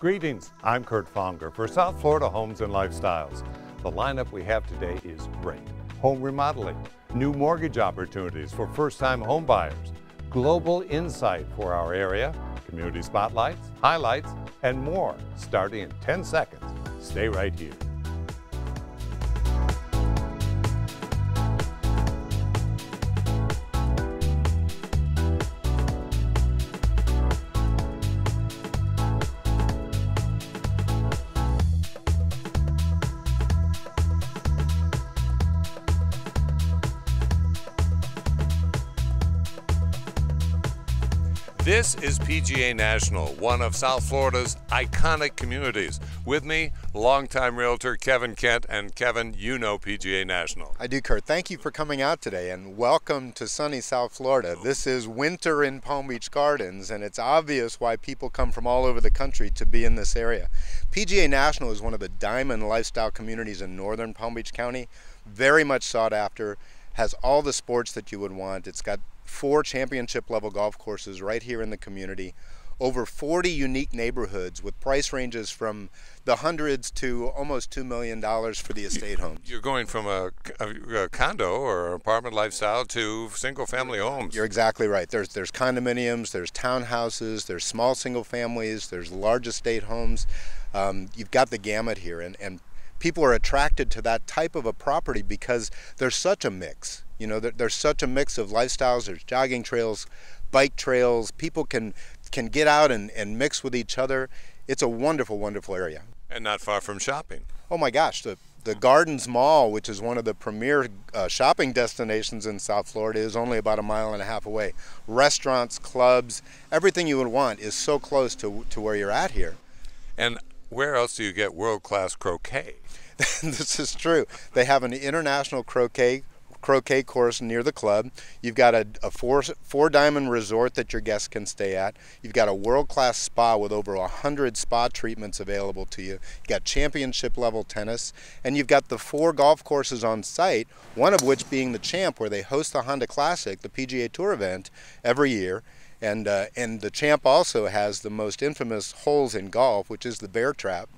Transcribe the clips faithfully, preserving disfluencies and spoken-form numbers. Greetings, I'm Kurt Fonger for South Florida Homes and Lifestyles. The lineup we have today is great. Home remodeling, new mortgage opportunities for first-time home buyers, global insight for our area, community spotlights, highlights, and more starting in ten seconds. Stay right here. This is P G A National, one of South Florida's iconic communities. With me, longtime realtor Kevin Kent. And Kevin, you know P G A National. I do, Kurt. Thank you for coming out today and welcome to sunny South Florida. This is winter in Palm Beach Gardens, and it's obvious why people come from all over the country to be in this area. P G A National is one of the diamond lifestyle communities in northern Palm Beach County, very much sought after, has all the sports that you would want. It's got four championship level golf courses right here in the community, over forty unique neighborhoods with price ranges from the hundreds to almost two million dollars for the estate home. You're going from a, a, a condo or apartment lifestyle to single family homes. You're exactly right. There's, there's condominiums, there's townhouses, there's small single families, there's large estate homes. Um, you've got the gamut here, and, and people are attracted to that type of a property because there's such a mix. You know, there, there's such a mix of lifestyles. There's jogging trails, bike trails. People can can get out and, and mix with each other. It's a wonderful, wonderful area. And not far from shopping. Oh my gosh, the, the Gardens Mall, which is one of the premier uh, shopping destinations in South Florida, is only about a mile and a half away. Restaurants, clubs, everything you would want is so close to, to where you're at here. And where else do you get world-class croquet? This is true. They have an international croquet croquet course near the club. You've got a, a four, four diamond resort that your guests can stay at. You've got a world-class spa with over one hundred spa treatments available to you. You've got championship level tennis, and you've got the four golf courses on site, one of which being the Champ, where they host the Honda Classic, the P G A Tour event, every year. And, uh, and the Champ also has the most infamous holes in golf, which is the bear trap.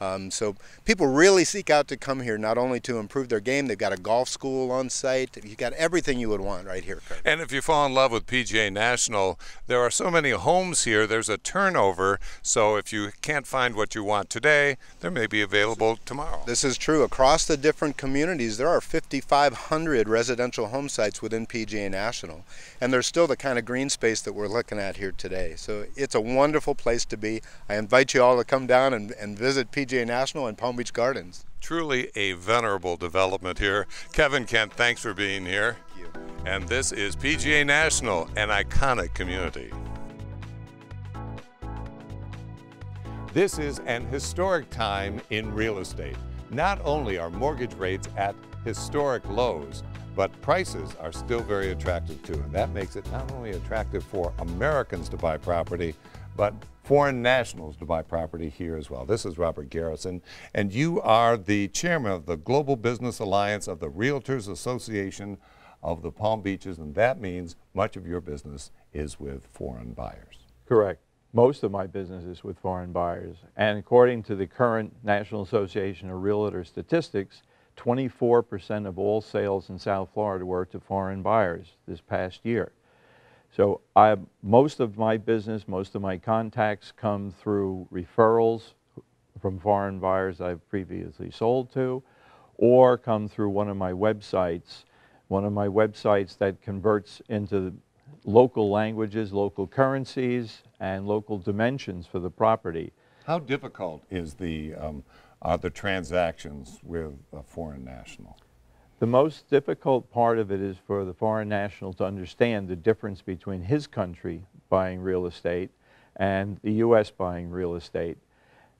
Um, so people really seek out to come here, not only to improve their game. They've got a golf school on site. You've got everything you would want right here, Kurt. And if you fall in love with P G A National, there are so many homes here, there's a turnover. So if you can't find what you want today, there may be available tomorrow. This is true. Across the different communities, there are fifty-five hundred residential home sites within P G A National. And there's still the kind of green space that we're looking at here today. So it's a wonderful place to be. I invite you all to come down and, and visit P G A National and Palm Beach Gardens. Truly a venerable development here. Kevin Kent, thanks for being here. Thank you. And this is P G A National, an iconic community. This is an historic time in real estate. Not only are mortgage rates at historic lows, but prices are still very attractive too. And that makes it not only attractive for Americans to buy property, but foreign nationals to buy property here as well. This is Robert Garrison, and you are the chairman of the Global Business Alliance of the Realtors Association of the Palm Beaches, and that means much of your business is with foreign buyers. Correct. Most of my business is with foreign buyers, and according to the current National Association of Realtor statistics, twenty-four percent of all sales in South Florida were to foreign buyers this past year. So I, most of my business, most of my contacts come through referrals from foreign buyers I've previously sold to, or come through one of my websites, one of my websites that converts into local languages, local currencies, and local dimensions for the property. How difficult is the, um, are the transactions with a foreign national? The most difficult part of it is for the foreign national to understand the difference between his country buying real estate and the U S buying real estate.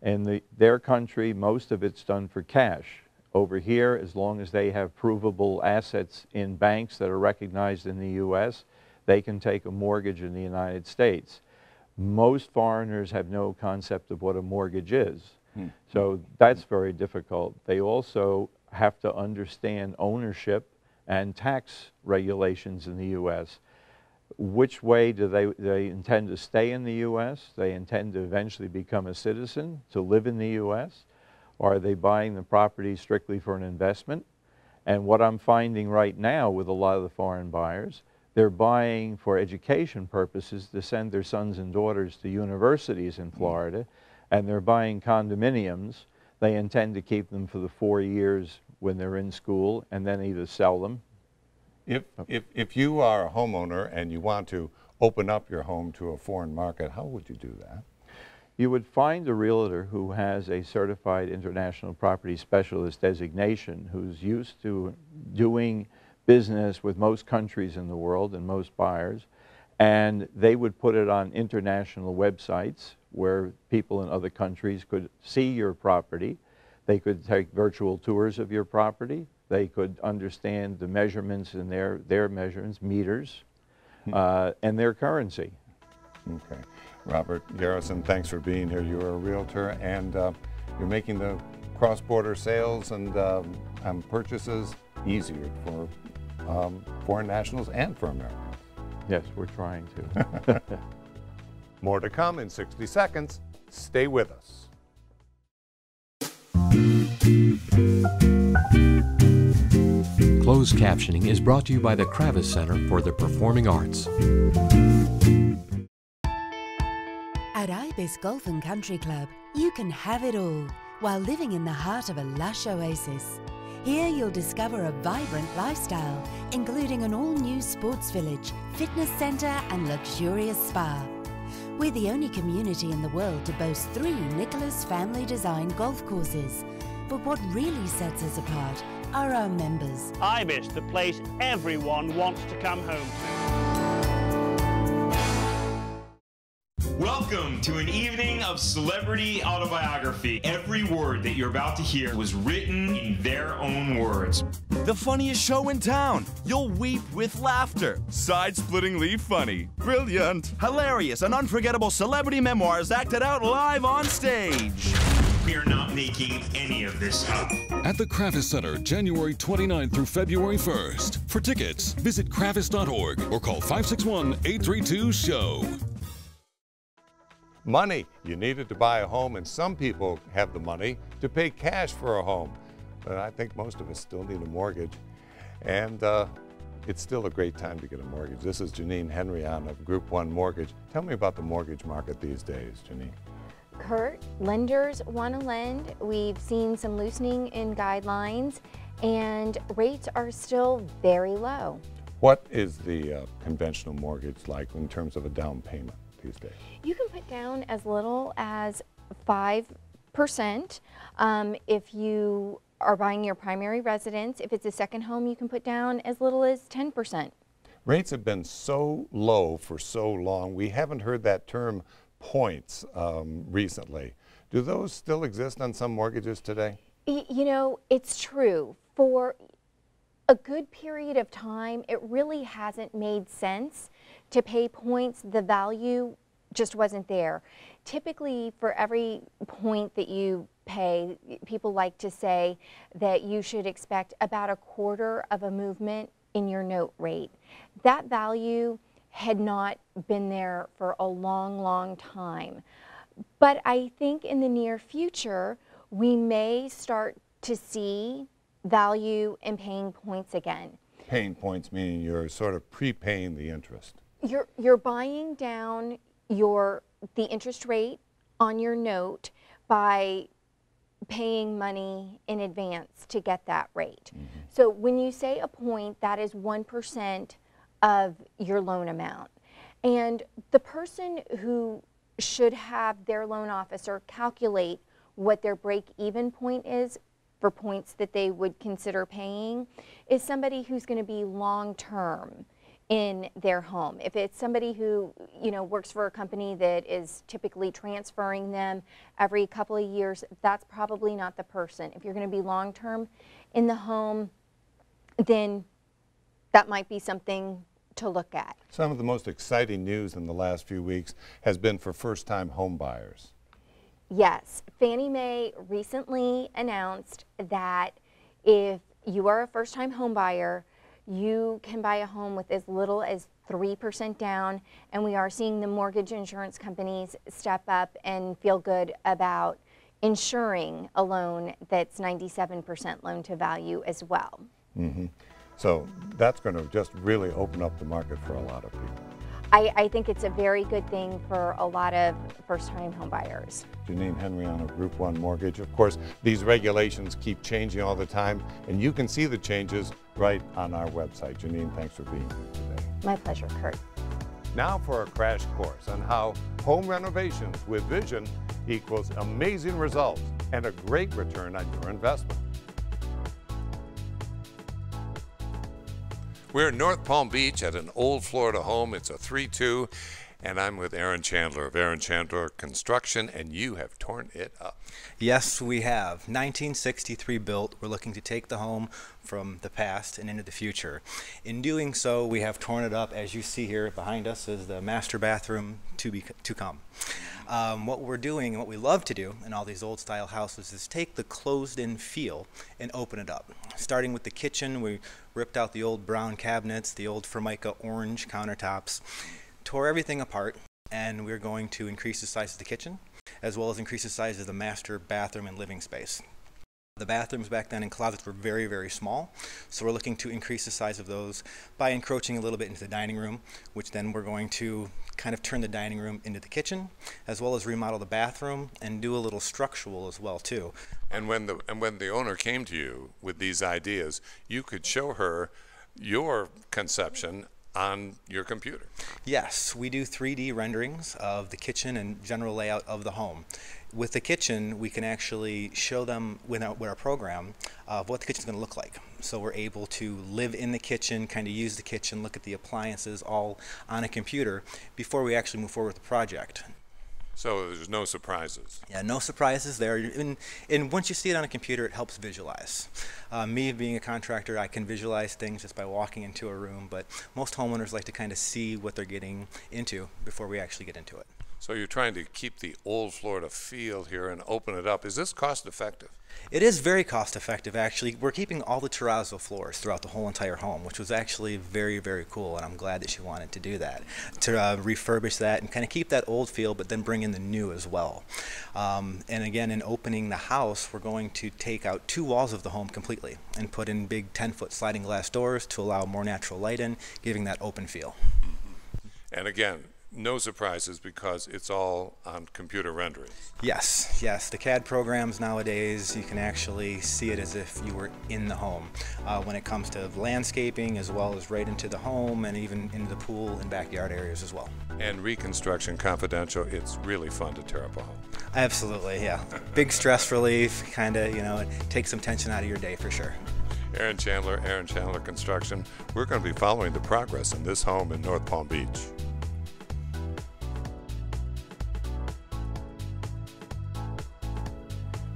In the, their country, most of it's done for cash. Over here, as long as they have provable assets in banks that are recognized in the U S, they can take a mortgage in the United States. Most foreigners have no concept of what a mortgage is. Hmm. So that's very difficult. They also have to understand ownership and tax regulations in the U S Which way do they, they intend to stay in the U S? They intend to eventually become a citizen, to live in the U S? Or are they buying the property strictly for an investment? And what I'm finding right now with a lot of the foreign buyers, they're buying for education purposes to send their sons and daughters to universities in Florida, and they're buying condominiums. They intend to keep them for the four years when they're in school and then either sell them. If, if, if you are a homeowner and you want to open up your home to a foreign market, how would you do that? You would find a realtor who has a certified international property specialist designation, who's used to doing business with most countries in the world and most buyers, and they would put it on international websites where people in other countries could see your property. They could take virtual tours of your property. They could understand the measurements in their, their measurements, meters, uh, and their currency. Okay. Robert Garrison, thanks for being here. You're a realtor, and uh, you're making the cross-border sales and um, um, purchases easier for um, foreign nationals and for Americans. Yes, we're trying to. More to come in sixty seconds. Stay with us. Closed captioning is brought to you by the Kravis Center for the Performing Arts. At Ibis Golf and Country Club, you can have it all while living in the heart of a lush oasis. Here you'll discover a vibrant lifestyle, including an all-new sports village, fitness center, and luxurious spa. We're the only community in the world to boast three Nicholas Family Design golf courses. But what really sets us apart are our members. Ibis, the place everyone wants to come home to. Welcome to an evening of celebrity autobiography. Every word that you're about to hear was written in their own words. The funniest show in town. You'll weep with laughter. Side-splittingly funny. Brilliant. Hilarious and unforgettable celebrity memoirs acted out live on stage. We are not making any of this up. At the Kravis Center, January twenty-ninth through February first. For tickets, visit kravis dot org or call five six one, eight three two, S H O W. Money. You needed to buy a home, and some people have the money to pay cash for a home. But I think most of us still need a mortgage. And uh, it's still a great time to get a mortgage. This is Janine Henryon of Group One Mortgage. Tell me about the mortgage market these days, Janine. Kurt, lenders want to lend. We've seen some loosening in guidelines, and rates are still very low. What is the uh, conventional mortgage like in terms of a down payment these days? You can put down as little as five percent um, if you are buying your primary residence. If it's a second home, you can put down as little as ten percent. Rates have been so low for so long. We haven't heard that term points um, recently. Do those still exist on some mortgages today? You know, it's true. For a good period of time, it really hasn't made sense to pay points. The value just wasn't there. Typically, for every point that you pay, people like to say that you should expect about a quarter of a movement in your note rate. That value had not been there for a long, long time. But I think in the near future, we may start to see value in paying points again. Paying points meaning you're sort of prepaying the interest. You're, you're buying down your the interest rate on your note by paying money in advance to get that rate. Mm-hmm. So when you say a point, that is one percent of your loan amount. And the person who should have their loan officer calculate what their break-even point is for points that they would consider paying is somebody who's going to be long-term in their home. If it's somebody who, you know, works for a company that is typically transferring them every couple of years, that's probably not the person. If you're going to be long-term in the home, then that might be something to look at. Some of the most exciting news in the last few weeks has been for first-time home buyers. Yes, Fannie Mae recently announced that if you are a first-time home buyer, you can buy a home with as little as three percent down, and we are seeing the mortgage insurance companies step up and feel good about insuring a loan that's ninety-seven percent loan to value as well. Mm-hmm. So that's going to just really open up the market for a lot of people. I, I think it's a very good thing for a lot of first-time home buyers. Janine Henryon of Group One Mortgage. Of course, these regulations keep changing all the time, and you can see the changes right on our website. Janine, thanks for being here today. My pleasure, Kurt. Now for a crash course on how home renovations with vision equals amazing results and a great return on your investment. We're in North Palm Beach at an old Florida home. It's a three two, and I'm with Aaron Chandler of Aaron Chandler Construction, and you have torn it up. Yes, we have. nineteen sixty-three built. We're looking to take the home from the past and into the future. In doing so, we have torn it up. As you see here behind us is the master bathroom to be to come. Um, what we're doing and what we love to do in all these old style houses is take the closed in feel and open it up. Starting with the kitchen, we ripped out the old brown cabinets, the old Formica orange countertops, tore everything apart, and we're going to increase the size of the kitchen as well as increase the size of the master bathroom and living space. The bathrooms back then and closets were very, very small, so we're looking to increase the size of those by encroaching a little bit into the dining room, which then we're going to kind of turn the dining room into the kitchen, as well as remodel the bathroom and do a little structural as well too. And when the and when the owner came to you with these ideas, you could show her your conception on your computer. Yes, we do three D renderings of the kitchen and general layout of the home. With the kitchen, we can actually show them with our, with our program of what the kitchen's going to look like. So we're able to live in the kitchen, kind of use the kitchen, look at the appliances all on a computer before we actually move forward with the project. So there's no surprises. Yeah, no surprises there. And, and once you see it on a computer, it helps visualize. Uh, me being a contractor, I can visualize things just by walking into a room, but most homeowners like to kind of see what they're getting into before we actually get into it. So you're trying to keep the old Florida feel here and open it up. Is this cost effective? It is very cost effective, actually. We're keeping all the terrazzo floors throughout the whole entire home, which was actually very, very cool, and I'm glad that she wanted to do that, to uh, refurbish that and kind of keep that old feel, but then bring in the new as well. Um, and again, in opening the house, we're going to take out two walls of the home completely and put in big ten-foot sliding glass doors to allow more natural light in, giving that open feel. And again, no surprises because it's all on computer renderings. Yes, yes. The C A D programs nowadays, you can actually see it as if you were in the home. Uh, when it comes to landscaping as well as right into the home and even into the pool and backyard areas as well. And Reconstruction Confidential, it's really fun to tear up a home. Absolutely, yeah. Big stress relief, kind of, you know, it takes some tension out of your day for sure. Aaron Chandler, Aaron Chandler Construction. We're going to be following the progress in this home in North Palm Beach.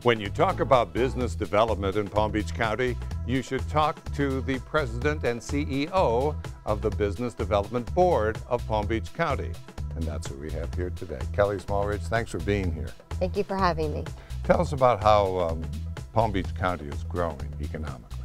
When you talk about business development in Palm Beach County, you should talk to the president and C E O of the Business Development Board of Palm Beach County. And that's who we have here today. Kelly Smallridge, thanks for being here. Thank you for having me. Tell us about how um, Palm Beach County is growing economically.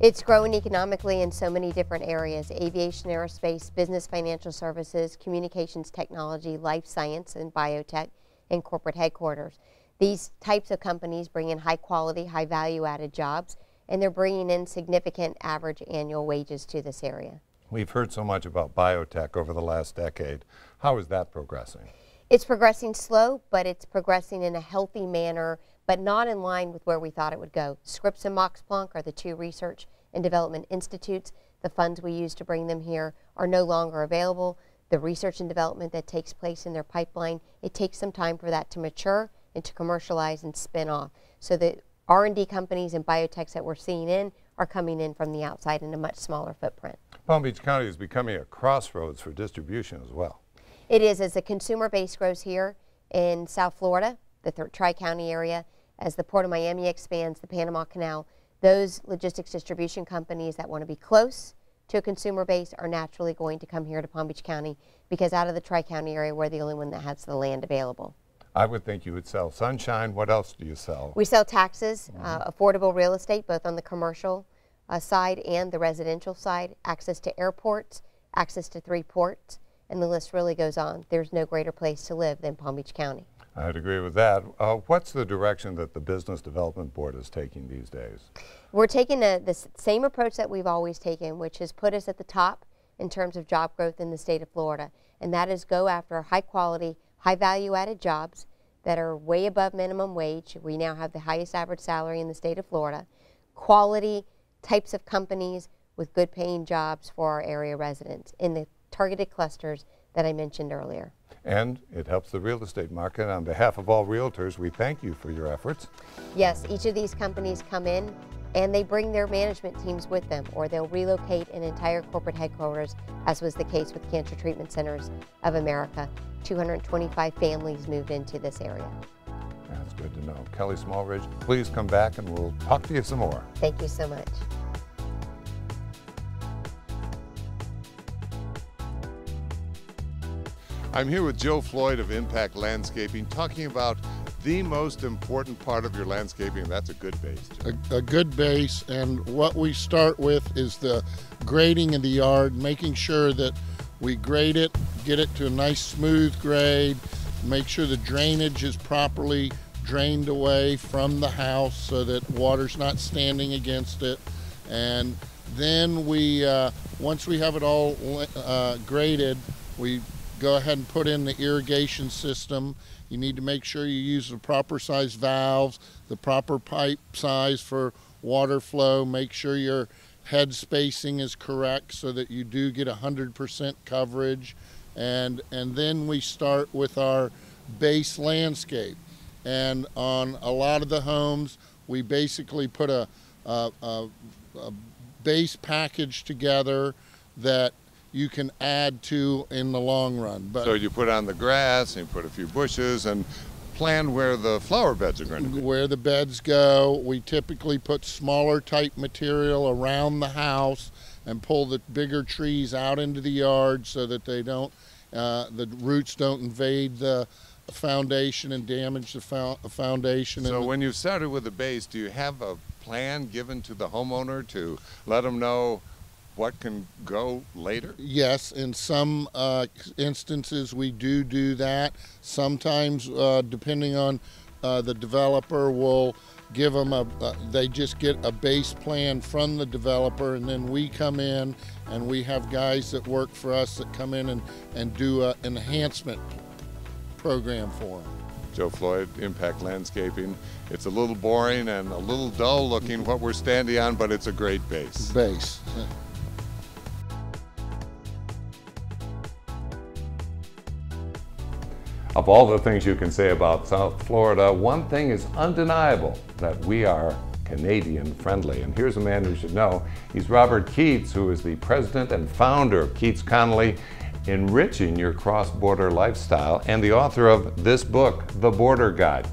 It's growing economically in so many different areas: aviation, aerospace, business, financial services, communications technology, life science and biotech, and corporate headquarters. These types of companies bring in high quality, high value added jobs, and they're bringing in significant average annual wages to this area. We've heard so much about biotech over the last decade. How is that progressing? It's progressing slow, but it's progressing in a healthy manner, but not in line with where we thought it would go. Scripps and Max Planck are the two research and development institutes. The funds we use to bring them here are no longer available. The research and development that takes place in their pipeline, it takes some time for that to mature and to commercialize and spin off. So the R and D companies and biotechs that we're seeing in are coming in from the outside in a much smaller footprint. Palm Beach County is becoming a crossroads for distribution as well. It is, as the consumer base grows here in South Florida, the Tri-County area, as the Port of Miami expands, the Panama Canal, those logistics distribution companies that want to be close to a consumer base are naturally going to come here to Palm Beach County, because out of the Tri-County area, we're the only one that has the land available. I would think you would sell sunshine. What else do you sell? We sell taxes, mm-hmm. uh, affordable real estate, both on the commercial uh, side and the residential side, access to airports, access to three ports, and the list really goes on. There's no greater place to live than Palm Beach County. I'd agree with that. Uh, what's the direction that the Business Development Board is taking these days? We're taking a, the same approach that we've always taken, which has put us at the top in terms of job growth in the state of Florida, and that is go after high quality, high value added jobs that are way above minimum wage. We now have the highest average salary in the state of Florida. Quality types of companies with good paying jobs for our area residents in the targeted clusters that I mentioned earlier. And it helps the real estate market. On behalf of all realtors, we thank you for your efforts. Yes, each of these companies come in and they bring their management teams with them, or they'll relocate an entire corporate headquarters, as was the case with Cancer Treatment Centers of America. two hundred twenty-five families moved into this area. That's good to know. Kelly Smallridge, please come back and we'll talk to you some more. Thank you so much. I'm here with Joe Floyd of Impact Landscaping, talking about the most important part of your landscaping, and that's a good base. A, a good base, and what we start with is the grading in the yard, making sure that we grade it, get it to a nice smooth grade, make sure the drainage is properly drained away from the house so that water's not standing against it. And then we, uh, once we have it all uh, graded, we go ahead and put in the irrigation system. You need to make sure you use the proper size valves, the proper pipe size for water flow. Make sure your head spacing is correct so that you do get one hundred percent coverage. And, and then we start with our base landscape. And on a lot of the homes, we basically put a, a, a, a base package together that you can add to in the long run. But so you put on the grass and you put a few bushes and plan where the flower beds are going to be. Where the beds go, we typically put smaller type material around the house and pull the bigger trees out into the yard so that they don't, uh, the roots don't invade the foundation and damage the fo foundation. So when you've started with the base, do you have a plan given to the homeowner to let them know what can go later? Yes, in some uh, instances we do do that. Sometimes, uh, depending on uh, the developer, will give them a, uh, they just get a base plan from the developer, and then we come in and we have guys that work for us that come in and, and do an enhancement program for them. Joe Floyd, Impact Landscaping. It's a little boring and a little dull looking what we're standing on, but it's a great base. Base. Of all the things you can say about South Florida, one thing is undeniable, that we are Canadian friendly. And here's a man who should know. He's Robert Keats, who is the president and founder of Keats Connolly, Enriching Your Cross-Border Lifestyle, and the author of this book, The Border Guide.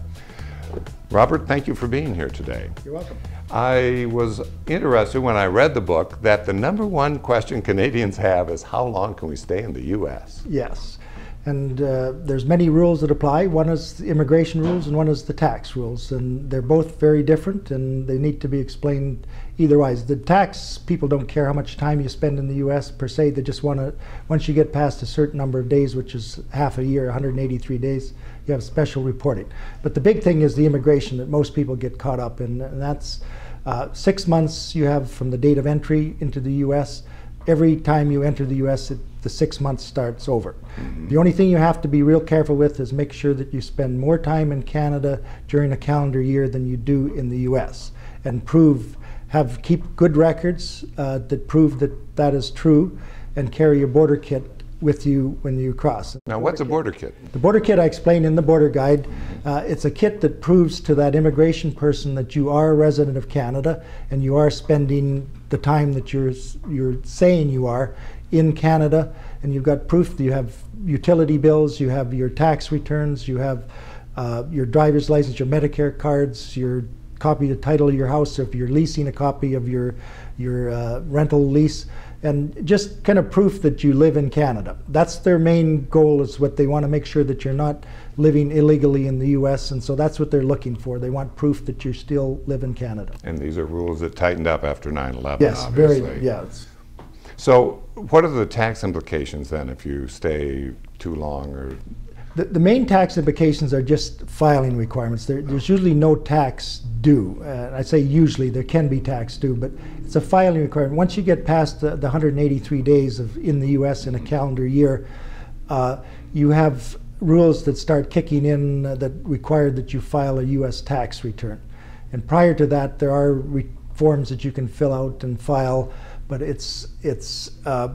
Robert, thank you for being here today. You're welcome. I was interested when I read the book that the number one question Canadians have is, how long can we stay in the U S? Yes. And uh, there's many rules that apply. One is the immigration rules and one is the tax rules, and they're both very different and they need to be explained either wise. The tax people don't care how much time you spend in the U S per se. They just want to, once you get past a certain number of days, which is half a year, one hundred eighty-three days, you have special reporting. But the big thing is the immigration that most people get caught up in, and that's uh, six months you have from the date of entry into the U S. Every time you enter the U S, it, the six months starts over. Mm-hmm. The only thing you have to be real careful with is make sure that you spend more time in Canada during a calendar year than you do in the U S, and prove, have, keep good records uh, that prove that that is true, and carry your border kit with you when you cross. Now, what's a border kit? The border kit I explain in the Border Guide. Uh, it's a kit that proves to that immigration person that you are a resident of Canada and you are spending the time that you're you're saying you are in Canada, and you've got proof that you have utility bills, you have your tax returns, you have uh, your driver's license, your Medicare cards, your copy of the title of your house, if you're leasing, a copy of your your uh, rental lease, and just kind of proof that you live in Canada. That's their main goal, is what they want to make sure that you're not living illegally in the U S, and so that's what they're looking for. They want proof that you still live in Canada. And these are rules that tightened up after nine eleven, yes, obviously. Yes, very, yeah. So what are the tax implications then if you stay too long? Or the, the main tax implications are just filing requirements. There, there's usually no tax due. Uh, I say usually, there can be tax due, but it's a filing requirement. Once you get past the, the one hundred eighty-three days of in the U S in a calendar year, uh, you have rules that start kicking in uh, that require that you file a U S tax return. And prior to that, there are re forms that you can fill out and file, but it's it's. Uh,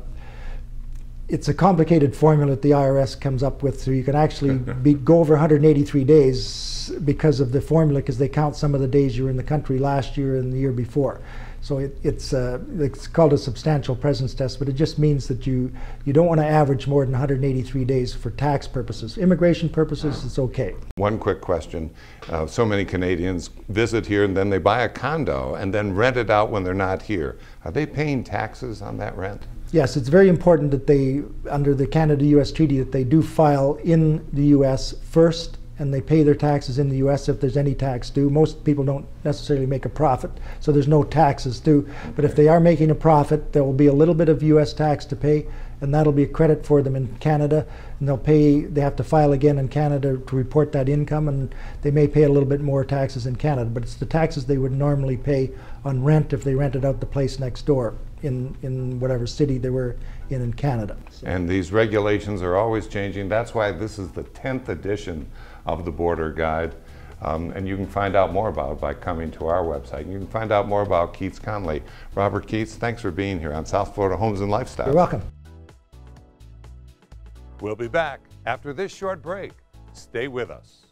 It's a complicated formula that the I R S comes up with, so you can actually be, go over one hundred eighty-three days because of the formula, because they count some of the days you were in the country last year and the year before. So it, it's uh, it's called a substantial presence test, but it just means that you you don't want to average more than one hundred eighty-three days for tax purposes. Immigration purposes, it's okay. One quick question: uh, so many Canadians visit here and then they buy a condo and then rent it out when they're not here. Are they paying taxes on that rent? Yes, it's very important that they, under the Canada U S Treaty, that they do file in the U S first, and they pay their taxes in the U S if there's any tax due. Most people don't necessarily make a profit, so there's no taxes due. But if they are making a profit, there will be a little bit of U S tax to pay, and that'll be a credit for them in Canada. And they'll pay, they have to file again in Canada to report that income, and they may pay a little bit more taxes in Canada, but it's the taxes they would normally pay on rent if they rented out the place next door in, in whatever city they were in in Canada. So. And these regulations are always changing. That's why this is the tenth edition of the Border Guide. Um, and you can find out more about it by coming to our website. You can find out more about Keats Conley. Robert Keats, thanks for being here on South Florida Homes and Lifestyle. You're welcome. We'll be back after this short break. Stay with us.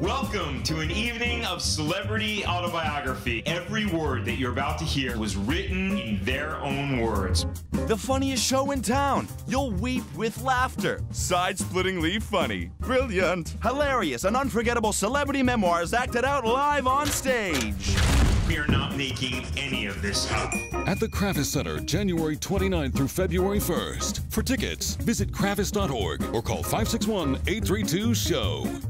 Welcome to an evening of celebrity autobiography. Every word that you're about to hear was written in their own words. The funniest show in town. You'll weep with laughter. Side-splittingly funny. Brilliant. Hilarious and unforgettable celebrity memoirs acted out live on stage. We are not making any of this up. At the Kravis Center, January twenty-ninth through February first. For tickets, visit kravis dot org or call five six one, eight three two, S H O W.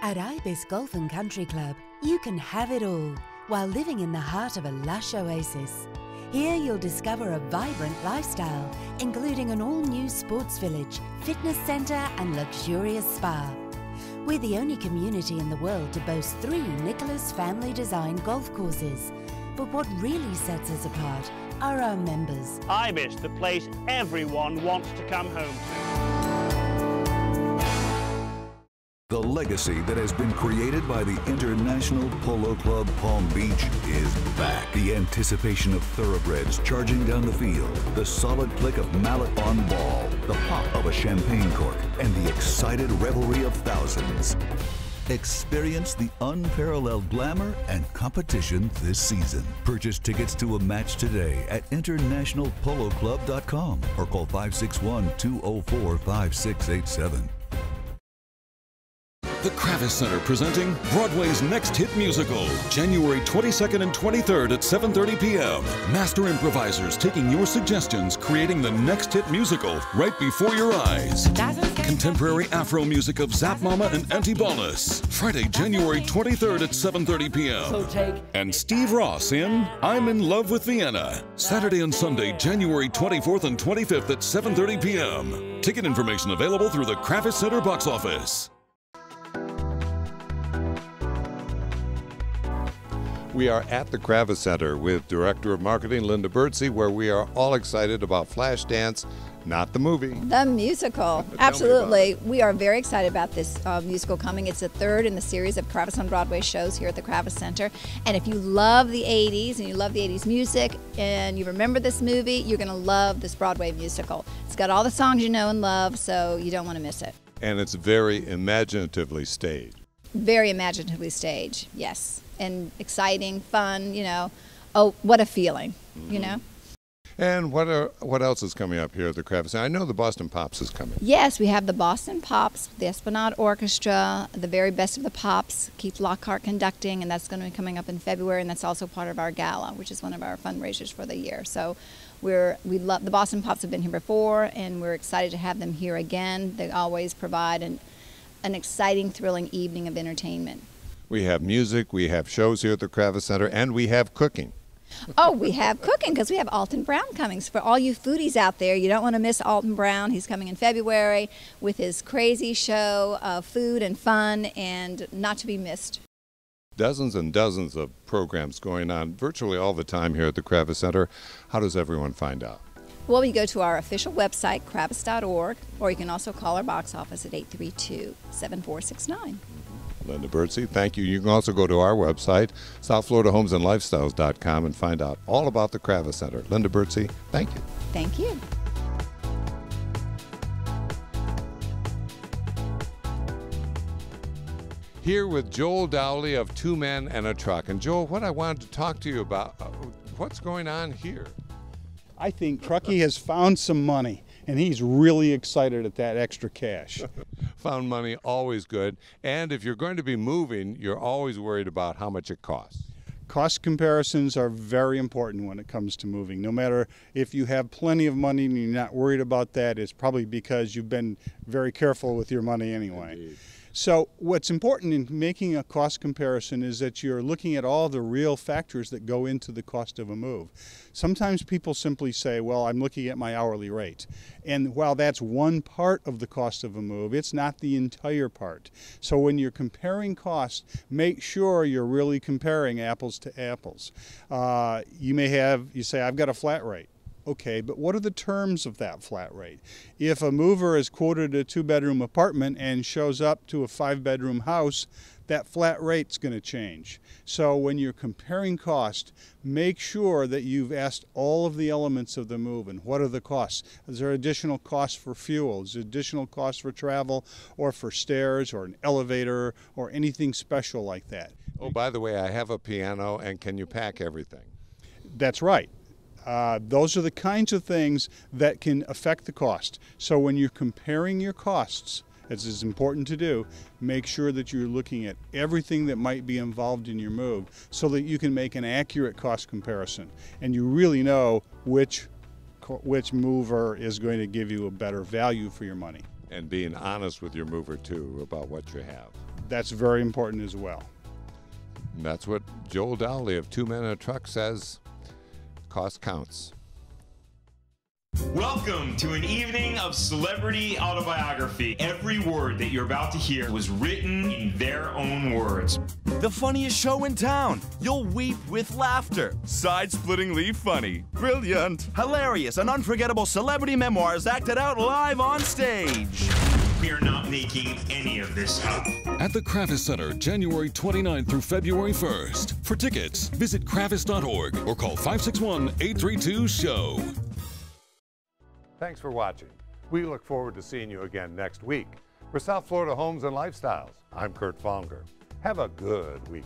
At Ibis Golf and Country Club, you can have it all while living in the heart of a lush oasis. Here you'll discover a vibrant lifestyle, including an all-new sports village, fitness centre and luxurious spa. We're the only community in the world to boast three Nicholas Family Design golf courses. But what really sets us apart are our members. Ibis, the place everyone wants to come home to. The legacy that has been created by the International Polo Club Palm Beach is back. The anticipation of thoroughbreds charging down the field, the solid click of mallet on ball, the pop of a champagne cork, and the excited revelry of thousands. Experience the unparalleled glamour and competition this season. Purchase tickets to a match today at international polo club dot com or call five six one, two oh four, five six eight seven. The Kravis Center presenting Broadway's next hit musical, January twenty-second and twenty-third at seven thirty p m Master improvisers taking your suggestions, creating the next hit musical right before your eyes. Contemporary Afro music of Zap Mama and Auntie Ballas. Friday, January twenty-third at seven thirty p m And Steve Ross in I'm in Love with Vienna. Saturday and Sunday, January twenty-fourth and twenty-fifth at seven thirty p m Ticket information available through the Kravis Center box office. We are at the Kravis Center with Director of Marketing Linda Bertzi, where we are all excited about Flashdance, not the movie. The musical. Absolutely. We are very excited about this uh, musical coming. It's the third in the series of Kravis on Broadway shows here at the Kravis Center. And if you love the eighties and you love the eighties music and you remember this movie, you're going to love this Broadway musical. It's got all the songs you know and love, so you don't want to miss it. And it's very imaginatively staged. Very imaginatively staged, yes. And exciting, fun, you know. Oh, what a feeling, mm-hmm. you know. And what are what else is coming up here at the Kravis? I know the Boston Pops is coming. Yes, we have the Boston Pops, the Esplanade Orchestra, the very best of the Pops, Keith Lockhart conducting, and that's going to be coming up in February, and that's also part of our gala, which is one of our fundraisers for the year. So we're we love the Boston Pops have been here before, and we're excited to have them here again. They always provide an an exciting, thrilling evening of entertainment. We have music, we have shows here at the Kravis Center, and we have cooking. Oh, we have cooking because we have Alton Brown coming. So for all you foodies out there, you don't want to miss Alton Brown. He's coming in February with his crazy show of food and fun, and not to be missed. Dozens and dozens of programs going on virtually all the time here at the Kravis Center. How does everyone find out? Well, you go to our official website, kravis dot org, or you can also call our box office at eight three two, seven four six nine. Linda Bertzi, thank you. You can also go to our website, south florida homes and lifestyles dot com, and find out all about the Kravis Center. Linda Bertzi, thank you. Thank you. Here with Joel Dowley of Two Men and a Truck. And Joel, what I wanted to talk to you about, uh, what's going on here? I think Truckee has found some money, and he's really excited at that extra cash. Found money, always good. And if you're going to be moving, you're always worried about how much it costs. Cost comparisons are very important when it comes to moving. No matter if you have plenty of money and you're not worried about that, it's probably because you've been very careful with your money anyway. Indeed. So what's important in making a cost comparison is that you're looking at all the real factors that go into the cost of a move. Sometimes people simply say, well, I'm looking at my hourly rate. And while that's one part of the cost of a move, it's not the entire part. So when you're comparing costs, make sure you're really comparing apples to apples. Uh, you may have, you say, I've got a flat rate. Okay, but what are the terms of that flat rate? If a mover is quoted a two-bedroom apartment and shows up to a five-bedroom house, that flat rate's going to change. So when you're comparing cost, make sure that you've asked all of the elements of the move and what are the costs. Is there additional costs for fuel? Is there additional costs for travel or for stairs or an elevator or anything special like that? Oh, by the way, I have a piano, and can you pack everything? That's right. Uh, those are the kinds of things that can affect the cost. So when you're comparing your costs, as is important to do, make sure that you're looking at everything that might be involved in your move so that you can make an accurate cost comparison. And you really know which, which mover is going to give you a better value for your money. And being honest with your mover, too, about what you have. That's very important as well. And that's what Joel Dowley of Two Men in a Truck says. Cost counts. Welcome to an evening of celebrity autobiography. Every word that you're about to hear was written in their own words. The funniest show in town. You'll weep with laughter. Side-splittingly funny. Brilliant. Hilarious and unforgettable celebrity memoirs acted out live on stage. We are not making any of this up. At the Kravis Center, January twenty-ninth through February first. For tickets, visit kravis dot org or call five six one, eight three two, S H O W. Thanks for watching. We look forward to seeing you again next week. For South Florida Homes and Lifestyles, I'm Kurt Fonger. Have a good week.